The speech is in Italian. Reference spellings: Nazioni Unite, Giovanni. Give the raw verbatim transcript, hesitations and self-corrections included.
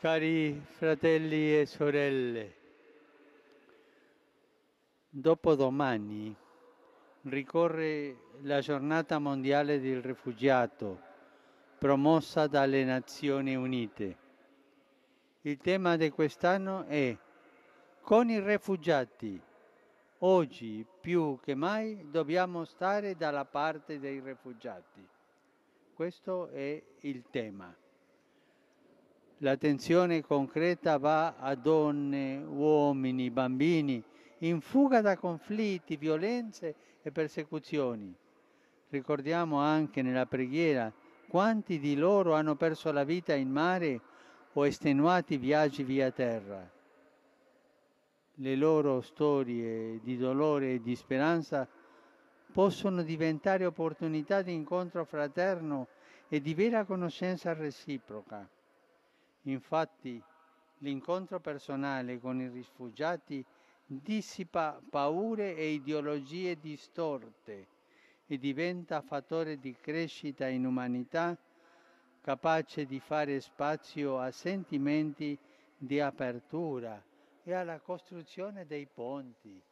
Cari fratelli e sorelle, dopodomani ricorre la giornata mondiale del rifugiato promossa dalle Nazioni Unite. Il tema di quest'anno è con i rifugiati. Oggi più che mai dobbiamo stare dalla parte dei rifugiati. Questo è il tema. L'attenzione concreta va a donne, uomini, bambini, in fuga da conflitti, violenze e persecuzioni. Ricordiamo anche nella preghiera quanti di loro hanno perso la vita in mare o estenuati viaggi via terra. Le loro storie di dolore e di speranza possono diventare opportunità di incontro fraterno e di vera conoscenza reciproca. Infatti, l'incontro personale con i rifugiati dissipa paure e ideologie distorte e diventa fattore di crescita in umanità, capace di fare spazio a sentimenti di apertura e alla costruzione dei ponti.